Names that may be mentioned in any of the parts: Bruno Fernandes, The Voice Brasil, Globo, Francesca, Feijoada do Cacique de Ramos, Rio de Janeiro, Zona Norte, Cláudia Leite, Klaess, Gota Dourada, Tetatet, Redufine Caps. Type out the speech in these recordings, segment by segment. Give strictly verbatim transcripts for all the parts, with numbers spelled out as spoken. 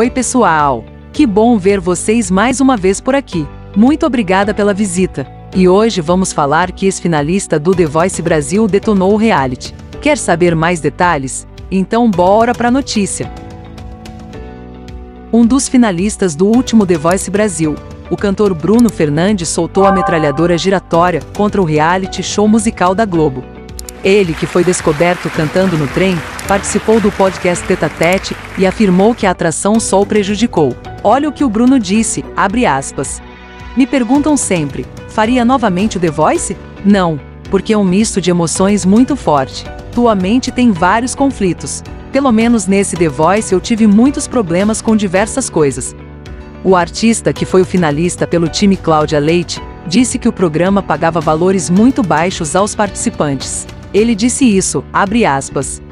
Oi pessoal, que bom ver vocês mais uma vez por aqui. Muito obrigada pela visita. E hoje vamos falar que ex-finalista do The Voice Brasil detonou o reality. Quer saber mais detalhes? Então bora pra notícia. Um dos finalistas do último The Voice Brasil, o cantor Bruno Fernandes, soltou a metralhadora giratória contra o reality show musical da Globo. Ele, que foi descoberto cantando no trem, participou do podcast Tetatet e afirmou que a atração só o prejudicou. Olha o que o Bruno disse, abre aspas. Me perguntam sempre, faria novamente o The Voice? Não, porque é um misto de emoções muito forte. Tua mente tem vários conflitos. Pelo menos nesse The Voice eu tive muitos problemas com diversas coisas. O artista, que foi o finalista pelo time Cláudia Leite, disse que o programa pagava valores muito baixos aos participantes. Ele disse isso, abre aspas.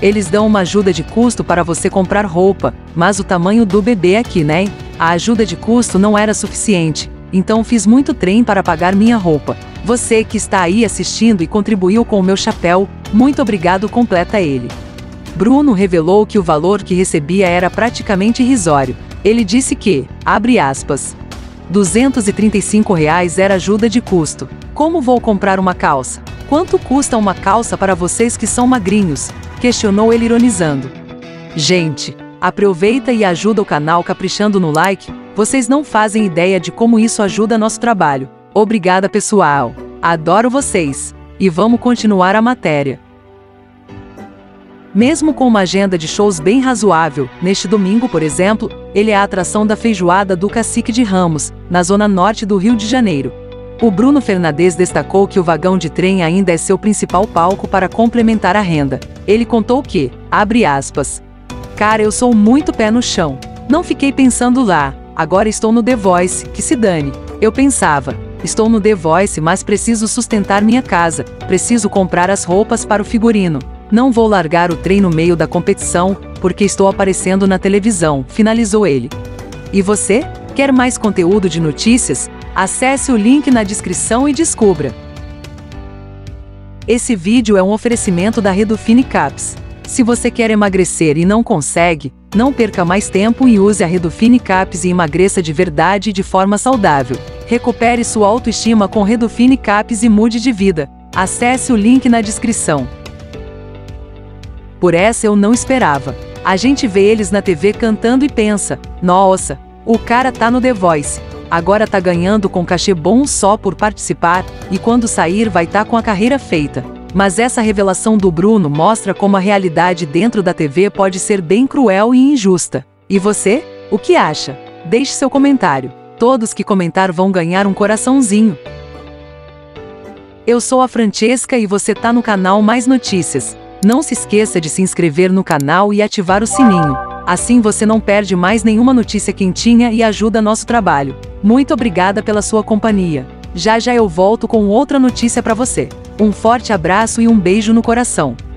Eles dão uma ajuda de custo para você comprar roupa, mas o tamanho do bebê aqui, né? A ajuda de custo não era suficiente, então fiz muito trem para pagar minha roupa. Você que está aí assistindo e contribuiu com o meu chapéu, muito obrigado, completa ele. Bruno revelou que o valor que recebia era praticamente irrisório. Ele disse que, abre aspas, duzentos e trinta e cinco reais era ajuda de custo. Como vou comprar uma calça? Quanto custa uma calça para vocês que são magrinhos? Questionou ele ironizando. Gente, aproveita e ajuda o canal caprichando no like, vocês não fazem ideia de como isso ajuda nosso trabalho. Obrigada pessoal, adoro vocês. E vamos continuar a matéria. Mesmo com uma agenda de shows bem razoável, neste domingo, por exemplo, ele é a atração da Feijoada do Cacique de Ramos, na zona norte do Rio de Janeiro. O Bruno Fernandes destacou que o vagão de trem ainda é seu principal palco para complementar a renda. Ele contou que, abre aspas, cara, eu sou muito pé no chão. Não fiquei pensando lá, agora estou no The Voice, que se dane. Eu pensava, estou no The Voice, mas preciso sustentar minha casa, preciso comprar as roupas para o figurino. Não vou largar o trem no meio da competição, porque estou aparecendo na televisão, finalizou ele. E você? Quer mais conteúdo de notícias? Acesse o link na descrição e descubra. Esse vídeo é um oferecimento da Redufine Caps. Se você quer emagrecer e não consegue, não perca mais tempo e use a Redufine Caps e emagreça de verdade e de forma saudável. Recupere sua autoestima com Redufine Caps e mude de vida. Acesse o link na descrição. Por essa eu não esperava. A gente vê eles na T V cantando e pensa, nossa, o cara tá no The Voice. Agora tá ganhando com cachê bom só por participar, e quando sair vai tá com a carreira feita. Mas essa revelação do Bruno mostra como a realidade dentro da T V pode ser bem cruel e injusta. E você? O que acha? Deixe seu comentário. Todos que comentar vão ganhar um coraçãozinho. Eu sou a Francesca e você tá no canal Mais Notícias. Não se esqueça de se inscrever no canal e ativar o sininho. Assim você não perde mais nenhuma notícia quentinha e ajuda nosso trabalho. Muito obrigada pela sua companhia. Já já eu volto com outra notícia para você. Um forte abraço e um beijo no coração.